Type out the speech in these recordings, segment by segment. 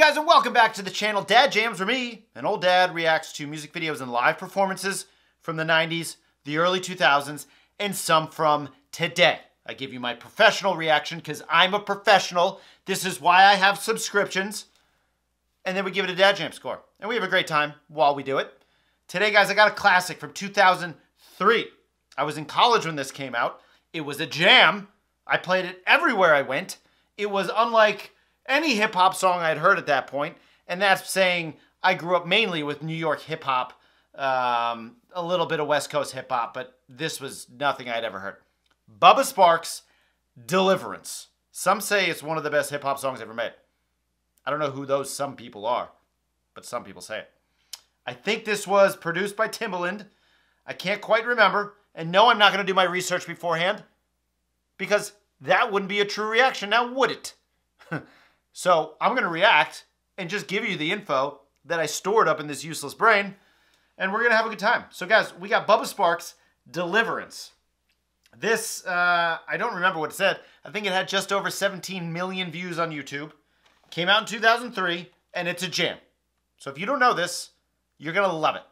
guys, and welcome back to the channel Dad Jams, where me, an old dad, reacts to music videos and live performances from the 90s, the early 2000s, and some from today. I give you my professional reaction because I'm a professional. This is why I have subscriptions. And then we give it a Dad Jam score. And we have a great time while we do it. Today, guys, I got a classic from 2003. I was in college when this came out. It was a jam. I played it everywhere I went. It was unlike any hip-hop song I'd heard at that point. And that's saying I grew up mainly with New York hip-hop, a little bit of West Coast hip-hop, but this was nothing I'd ever heard. Bubba Sparxxx, Deliverance. Some say it's one of the best hip-hop songs ever made. I don't know who those some people are, but some people say it. I think this was produced by Timbaland. I can't quite remember. And no, I'm not going to do my research beforehand because that wouldn't be a true reaction now, would it? So I'm going to react and just give you the info that I stored up in this useless brain, and we're going to have a good time. So guys, we got Bubba Sparxxx, Deliverance. This, I don't remember what it said. I think it had just over 17 million views on YouTube. Came out in 2003, and it's a jam. So if you don't know this, you're going to love it.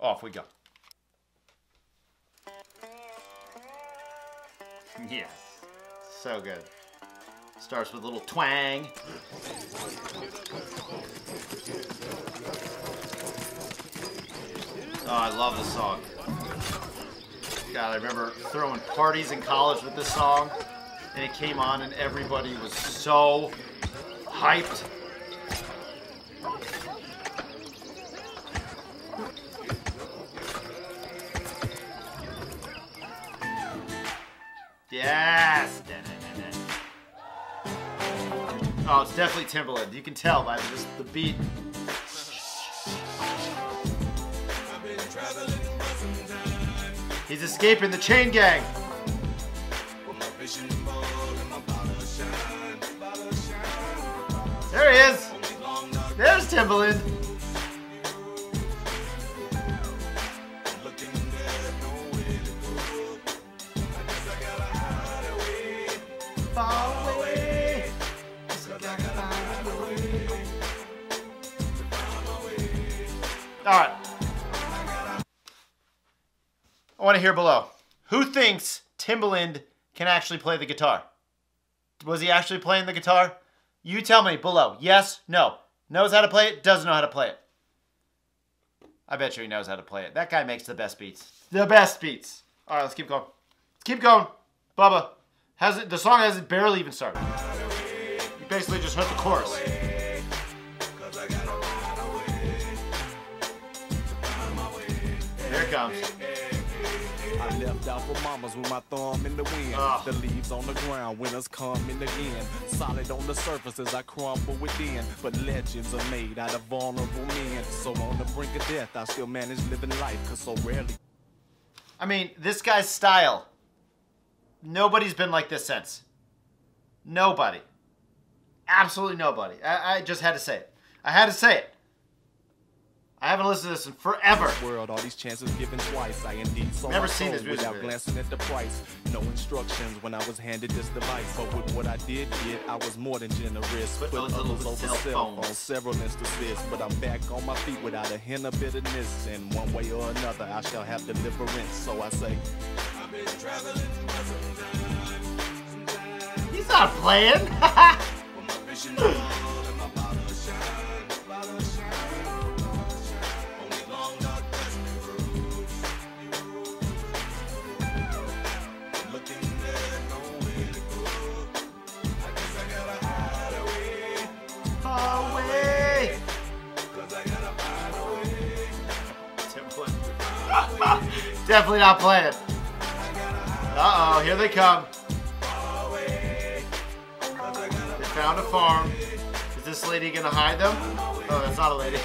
Off we go. Yes. So good. Starts with a little twang. Oh, I love this song. God, I remember throwing parties in college with this song, and it came on and everybody was so hyped. Yes! Oh, it's definitely Timbaland. You can tell by just the beat. He's escaping the chain gang. There he is. There's Timbaland. Far away. All right. I want to hear below. Who thinks Timbaland can actually play the guitar? Was he actually playing the guitar? You tell me below. Yes, no. Knows how to play it, doesn't know how to play it. I bet you he knows how to play it. That guy makes the best beats. The best beats. All right, let's keep going. Keep going. Bubba. The song hasn't barely even started. You basically just heard the chorus. Here it comes. I left out for mamas with my thumb in the wind. The leaves on the ground, winners come in again. Solid on the surfaces, I crumble within. But legends are made out of vulnerable men. So on the brink of death, I still manage living life, because so rarely... I mean, this guy's style. Nobody's been like this since. Nobody. Absolutely nobody. I just had to say it. I had to say it. I haven't listened to this in forever. World, all these chances given twice. I indeed saw never seen this music without glancing at the price. No instructions when I was handed this device. But with what I did, I was more than generous. Put others over self on several instances. But I'm back on my feet without a hint of bitterness. In one way or another, I shall have deliverance. So I say, I've been traveling for some time. He's not playing. Definitely not playing. Uh-oh, here they come. They found a farm. Is this lady gonna hide them? Oh, that's not a lady.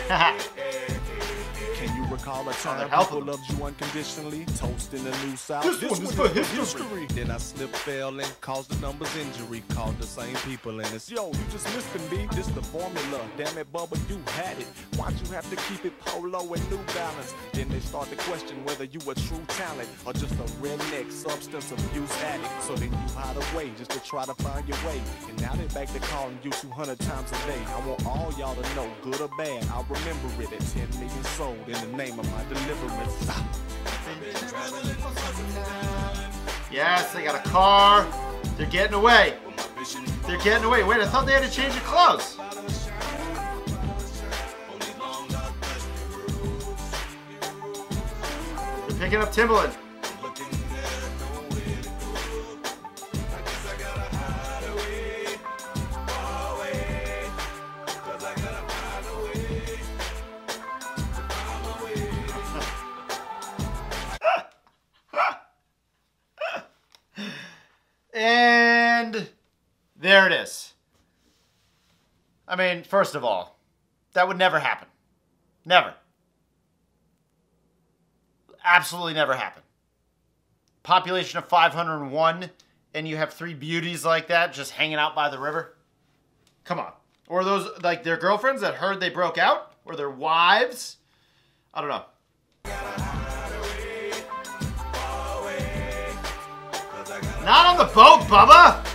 Can you recall a time people loved you unconditionally? Toast in the new south. This one's for history. Then I slipped, fell, and caused the numbers injury. Called the same people, and it's, yo, you just missed me. This the formula. Damn it, Bubba, you had it. Why'd you have to keep it Polo and New Balance? Then they start to question whether you a true talent or just a redneck substance abuse addict. So then you hide away just to try to find your way. And now they back to calling you 200 times a day. I want all y'all to know, good or bad, I'll remember it. At 10 million sold in the name of my deliverance. Yes, they got a car. They're getting away. They're getting away. Wait, I thought they had to change their clothes. They're picking up Timbaland. And there it is. I mean, first of all, that would never happen. Never. Absolutely never happen. Population of 501, and you have three beauties like that just hanging out by the river? Come on. Or those, like, their girlfriends that heard they broke out? Or their wives? I don't know. Not on the boat, Bubba!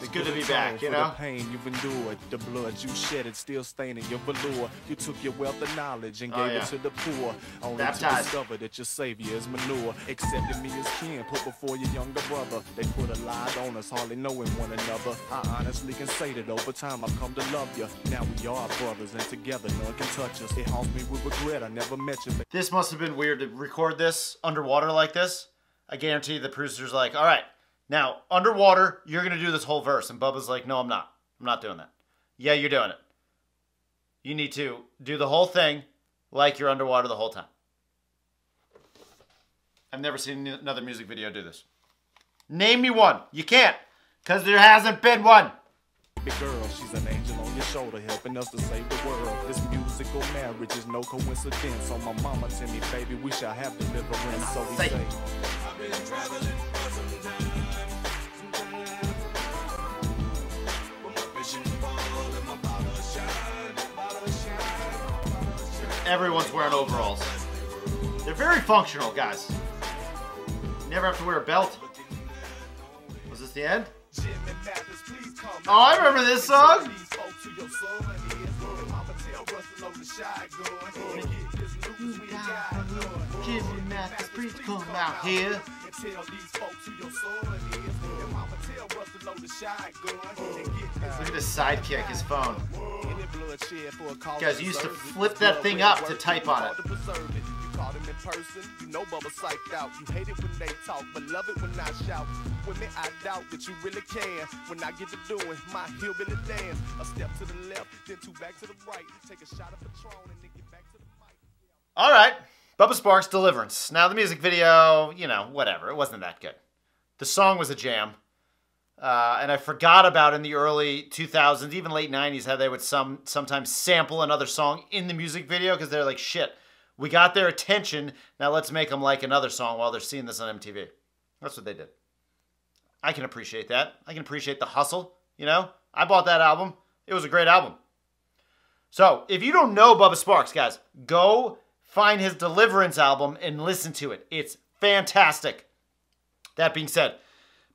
It's good to be back, you know? The pain you've endured, the blood you shed, it's still staining your velour. You took your wealth of knowledge and gave it to the poor. Only to discover that your savior is manure. Accepted me as kin, put before your younger brother. They put a lie on us, hardly knowing one another. I honestly can say that over time I've come to love you. Now we are brothers, and together none can touch us. It haunts me with regret, I never met you. This must have been weird to record this underwater like this. I guarantee the producer's like, all right, now, underwater, you're going to do this whole verse. And Bubba's like, no, I'm not. I'm not doing that. Yeah, you're doing it. You need to do the whole thing like you're underwater the whole time. I've never seen another music video do this. Name me one. You can't, because there hasn't been one. Big girl, she's an angel on your shoulder, helping us to save the world. This musical marriage is no coincidence. On my mama, Timmy, baby, we shall have deliverance. So we say, I've been traveling for some time. Everyone's wearing overalls. They're very functional, guys. You never have to wear a belt. Was this the end? Oh, I remember this song. Come out here. Look at his sidekick, his phone. You guys used to flip that thing up to type on it. In person, you know Bubba psyched out. You hate it when they talk, but love it when I shout. Women, I doubt that you really can. When I get to doing my hillbilly dance, a step to the left, then two back to the right. Take a shot of Patron and then get back to the mic. All right, Bubba Sparxxx, Deliverance. Now the music video, you know, whatever. It wasn't that good. The song was a jam, and I forgot about in the early 2000s, even late 90s, how they would sometimes sample another song in the music video because they're like, shit. We got their attention, now let's make them like another song while they're seeing this on MTV. That's what they did. I can appreciate that. I can appreciate the hustle, you know? I bought that album. It was a great album. So, if you don't know Bubba Sparxxx, guys, go find his Deliverance album and listen to it. It's fantastic. That being said,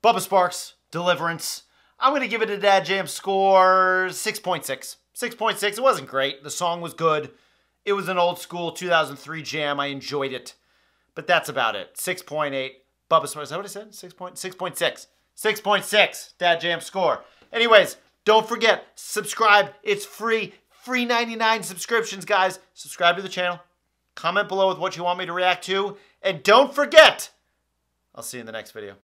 Bubba Sparxxx, Deliverance. I'm going to give it a Dad Jam score 6.6. 6.6, it wasn't great. The song was good. It was an old school 2003 jam. I enjoyed it. But that's about it. 6.8. Bubba Sparxxx. Is that what I said? 6.6. 6.6. Dad Jam score. Anyways, don't forget. Subscribe. It's free. Free 99 subscriptions, guys. Subscribe to the channel. Comment below with what you want me to react to. And don't forget. I'll see you in the next video.